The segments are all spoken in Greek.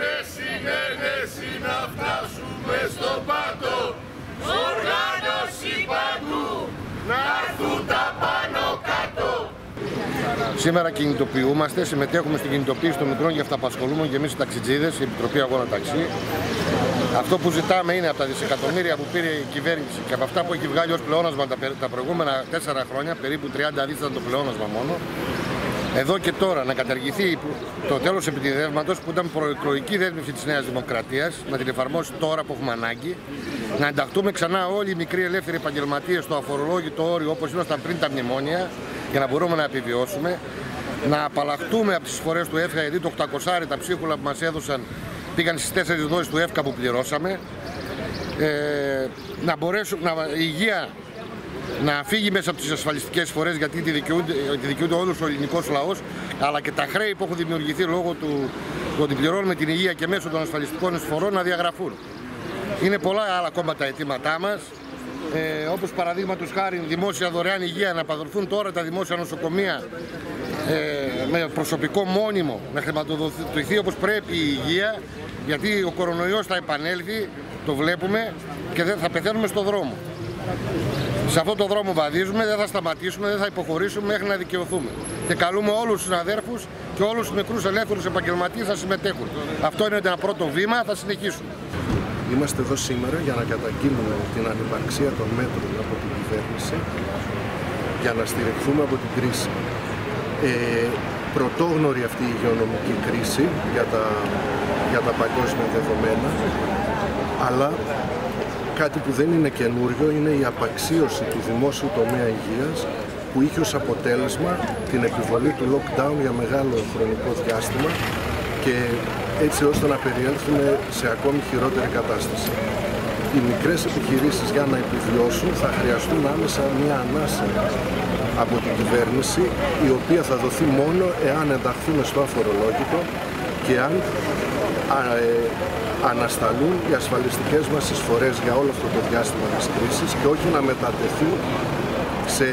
Συνένεση, συνένεση να φτάσουμε στο πάτο. Οργάνωση παντού, να έρθουν τα πάνω κάτω. Σήμερα κινητοποιούμαστε, συμμετέχουμε στην κινητοποίηση των μικρών και αυταπασχολούμενων και εμείς οι ταξιτζίδες, η Επιτροπή Αγώνα Ταξί. Αυτό που ζητάμε είναι από τα δισεκατομμύρια που πήρε η κυβέρνηση και από αυτά που έχει βγάλει ως πλεόνασμα τα προηγούμενα 4 χρόνια, περίπου 30 δις ήταν το πλεόνασμα μόνο, εδώ και τώρα να καταργηθεί το τέλος επιδεύματος που ήταν προεκλογική δέσμευση της Νέας Δημοκρατίας, να την εφαρμόσει τώρα που έχουμε ανάγκη, να ενταχτούμε ξανά όλοι οι μικροί ελεύθεροι επαγγελματίες στο αφορολόγητο όριο όπως ήμασταν πριν τα μνημόνια για να μπορούμε να επιβιώσουμε, να απαλλαχτούμε από τις εισφορές του ΕΦΚΑ γιατί το 800 τα ψίχουλα που μας έδωσαν πήγαν στις 4 δόσεις του ΕΦΚΑ που πληρώσαμε, να μπορέσουμε, η υγεία να φύγει μέσα από τις ασφαλιστικές φορές γιατί τη δικαιούνται όλος ο ελληνικός λαός, αλλά και τα χρέη που έχουν δημιουργηθεί λόγω του ότι πληρώνουμε την υγεία και μέσω των ασφαλιστικών εισφορών να διαγραφούν. Είναι πολλά άλλα ακόμα τα αιτήματά μας, όπως παραδείγματος χάρη δημόσια δωρεάν υγεία, να απαδοθούν τώρα τα δημόσια νοσοκομεία με προσωπικό μόνιμο, να χρηματοδοτηθεί όπως πρέπει η υγεία, γιατί ο κορονοϊός θα επανέλθει, το βλέπουμε, και θα πεθαίνουμε στον δρόμο. Σε αυτόν τον δρόμο βαδίζουμε, δεν θα σταματήσουμε, δεν θα υποχωρήσουμε μέχρι να δικαιωθούμε. Και καλούμε όλους τους συναδέρφους και όλους τους μικρούς ελεύθερους επαγγελματίες να συμμετέχουν. Αυτό είναι ένα πρώτο βήμα, θα συνεχίσουμε. Είμαστε εδώ σήμερα για να καταγγείλουμε την ανυπαρξία των μέτρων από την κυβέρνηση για να στηριχθούμε από την κρίση. Πρωτόγνωρη αυτή η υγειονομική κρίση για τα παγκόσμια δεδομένα, αλλά κάτι που δεν είναι καινούριο είναι η απαξίωση του δημόσιου τομέα υγείας που είχε ως αποτέλεσμα την επιβολή του lockdown για μεγάλο χρονικό διάστημα και έτσι ώστε να περιέλθουν σε ακόμη χειρότερη κατάσταση. Οι μικρές επιχειρήσεις για να επιβιώσουν θα χρειαστούν άμεσα μια ανάσα από την κυβέρνηση, η οποία θα δοθεί μόνο εάν ενταχθούμε στο αφορολόγητο και αν ανασταλούν οι ασφαλιστικές μας εισφορές για όλο αυτό το διάστημα της κρίσης και όχι να μετατεθεί σε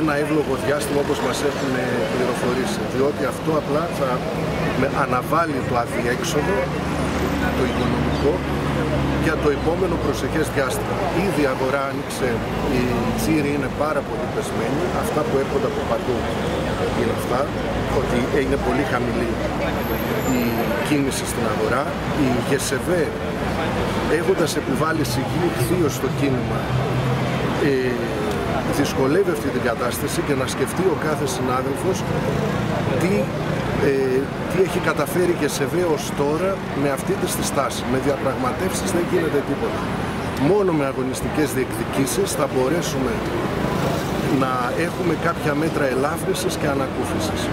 ένα εύλογο διάστημα όπως μας έχουν πληροφορήσει, διότι αυτό απλά θα αναβάλει το αδιέξοδο, το οικονομικό, για το επόμενο προσεχές διάστημα. Ήδη η αγορά άνοιξε, η τσίρη είναι πάρα πολύ πεσμένη, αυτά που έρχονται από παντού είναι αυτά, ότι είναι πολύ χαμηλή η κίνηση στην αγορά. Η ΓΕΣΕΒΕ, έχοντας επιβάλει συγκλήφθείο στο κίνημα, δυσκολεύει αυτή την κατάσταση και να σκεφτεί ο κάθε συνάδελφος τι έχει καταφέρει και σε βέως τώρα με αυτή τη στάση. Με διαπραγματεύσεις δεν γίνεται τίποτα. Μόνο με αγωνιστικές διεκδικήσεις θα μπορέσουμε να έχουμε κάποια μέτρα ελάφρυνσης και ανακούφισης.